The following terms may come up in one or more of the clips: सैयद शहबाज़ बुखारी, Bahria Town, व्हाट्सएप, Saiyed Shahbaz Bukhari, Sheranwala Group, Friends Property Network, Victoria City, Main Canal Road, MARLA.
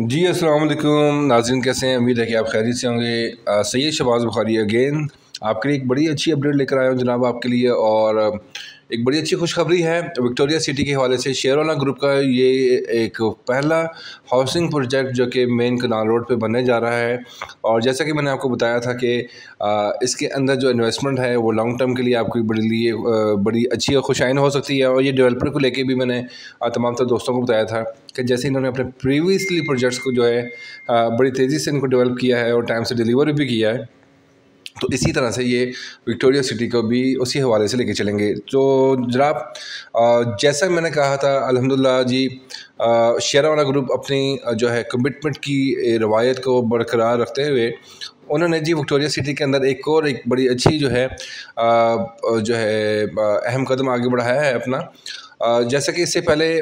जी अस्सलाम वालेकुम नाज़रीन, कैसे हैं? उम्मीद है कि आप खैरियत से होंगे। सैयद शहबाज़ बुखारी अगेन आपके लिए एक बड़ी अच्छी अपडेट लेकर आया हूं जनाब आपके लिए, और एक बड़ी अच्छी खुशखबरी है विक्टोरिया सिटी के हवाले से। शेरवाला ग्रुप का ये एक पहला हाउसिंग प्रोजेक्ट जो कि मेन कनाल रोड पे बनने जा रहा है, और जैसा कि मैंने आपको बताया था कि इसके अंदर जो इन्वेस्टमेंट है वो लॉन्ग टर्म के लिए आपकी बड़ी अच्छी और खुशाइन हो सकती है। और ये डेवलपर को लेके भी मैंने तमाम तर दोस्तों को बताया था कि जैसे इन्होंने अपने प्रीवियसली प्रोजेक्ट्स को जो है बड़ी तेज़ी से इनको डेवलप किया है और टाइम से डिलीवर भी किया है, तो इसी तरह से ये विक्टोरिया सिटी को भी उसी हवाले से लेके चलेंगे। तो जनाब जैसा मैंने कहा था अल्हम्दुलिल्लाह जी शेरांवाला ग्रुप अपनी जो है कमिटमेंट की रवायत को बरकरार रखते हुए उन्होंने जी विक्टोरिया सिटी के अंदर एक बड़ी अच्छी जो है अहम कदम आगे बढ़ाया है अपना। जैसा कि इससे पहले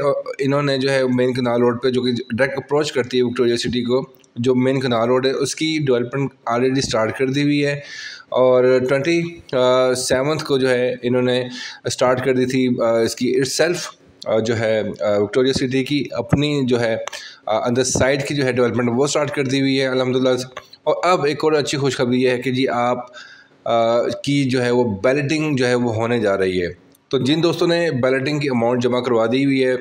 इन्होंने जो है मेन कनाल रोड पे जो कि डायरेक्ट अप्रोच करती है विक्टोरिया सिटी को, जो मेन कनाल रोड है उसकी डेवलपमेंट ऑलरेडी स्टार्ट कर दी हुई है, और 27 को जो है इन्होंने स्टार्ट कर दी थी इसकी इटसेल्फ जो है विक्टोरिया सिटी की अपनी जो है अंदर साइड की जो है डेवलपमेंट वो स्टार्ट कर दी हुई है अल्हम्दुलिल्लाह। और अब एक और अच्छी खुशखबरी ये है कि जी आप की जो है वो बैलेटिंग जो है वो होने जा रही है। तो जिन दोस्तों ने बैलेटिंग की अमाउंट जमा करवा दी हुई है,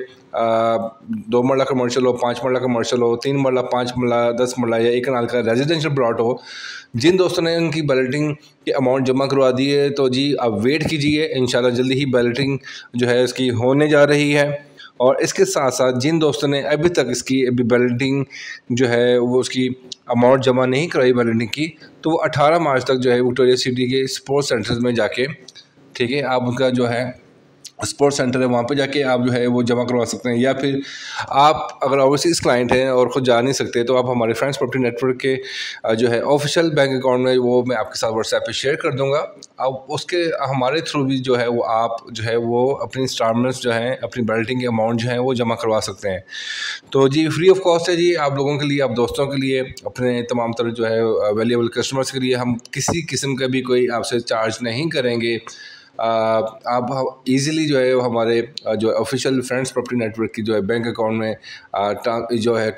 2 मरला कमर्शल हो, 5 मरला कमर्शल हो, 3 मरला, 5 मरला, 10 मरला या 1 कनाल का रेजिडेंशियल प्लॉट हो, जिन दोस्तों ने उनकी बैलेटिंग की अमाउंट जमा करवा दी है तो जी आप वेट कीजिए, इंशाल्लाह जल्दी ही बैलेटिंग जो है इसकी होने जा रही है। और इसके साथ साथ जिन दोस्तों ने अभी तक इसकी बैलेटिंग जो है वो उसकी अमाउंट जमा नहीं करवाई बैलेटिंग की, तो वो 18 मार्च तक जो है विक्टोरिया सिटी के स्पोर्ट्स सेंटर्स में जाके, ठीक है, आप उनका जो है स्पोर्ट्स सेंटर है वहाँ पे जाके आप जो है वो जमा करवा सकते हैं। या फिर आप अगर ओवरसीज़ क्लाइंट हैं और ख़ुद जा नहीं सकते तो आप हमारे फ्रेंड्स प्रॉपर्टी नेटवर्क के जो है ऑफिशियल बैंक अकाउंट में, वो मैं आपके साथ व्हाट्सएप पे शेयर कर दूंगा, आप उसके हमारे थ्रू भी जो है वो आप जो है वो अपनी इंस्टॉलमेंट्स जो हैं, अपनी बैलेटिंग की अमाउंट जो है वो जमा करवा सकते हैं। तो जी फ्री ऑफ कॉस्ट है जी आप लोगों के लिए, आप दोस्तों के लिए, अपने तमाम तरह जो है वैल्यूएबल कस्टमर्स के लिए। हम किसी किस्म का भी कोई आपसे चार्ज नहीं करेंगे। आप इजीली जो है हमारे जो ऑफिशियल फ्रेंड्स प्रॉपर्टी नेटवर्क की जो है बैंक अकाउंट में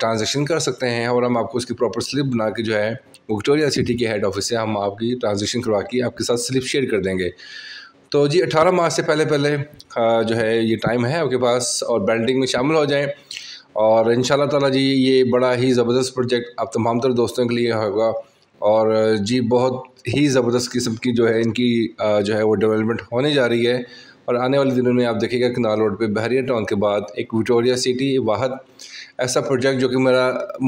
ट्रांजेक्शन कर सकते हैं, और हम आपको उसकी प्रॉपर स्लिप बना के जो है विक्टोरिया सिटी के हेड ऑफिस से हम आपकी ट्रांजेक्शन करवा के आपके साथ स्लिप शेयर कर देंगे। तो जी 18 मार्च से पहले जो है ये टाइम है आपके पास, और बैलेटिंग में शामिल हो जाएँ, और इंशाल्लाह ताला जी ये बड़ा ही ज़बरदस्त प्रोजेक्ट आप तमाम तर दोस्तों के लिए होगा, और जी बहुत ही ज़बरदस्त किस्म की जो है इनकी जो है वो डेवलपमेंट होने जा रही है। और आने वाले दिनों में आप देखिएगा कनाल रोड पे बहरिया टाउन के बाद एक विक्टोरिया सिटी वाहद ऐसा प्रोजेक्ट जो कि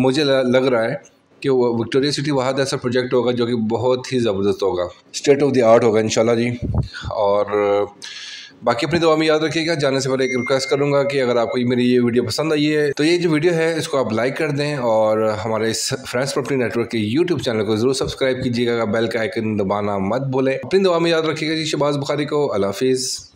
मुझे लग रहा है कि वो विक्टोरिया सिटी वाहद ऐसा प्रोजेक्ट होगा जो कि बहुत ही ज़बरदस्त होगा, स्टेट ऑफ द आर्ट होगा इंशाल्लाह जी। और बाकी अपनी दुआ में याद रखिएगा। जाने से पहले एक रिक्वेस्ट करूंगा कि अगर आपको मेरी ये वीडियो पसंद आई है तो ये जो वीडियो है इसको आप लाइक कर दें, और हमारे इस फ्रेंड्स प्रॉपर्टी नेटवर्क के यूट्यूब चैनल को जरूर सब्सक्राइब कीजिएगा, बेल का आइकन दबाना मत भूलें। अपनी दुआ में याद रखिएगा जी। शहबाज बुखारी को अल्लाह हाफिज़।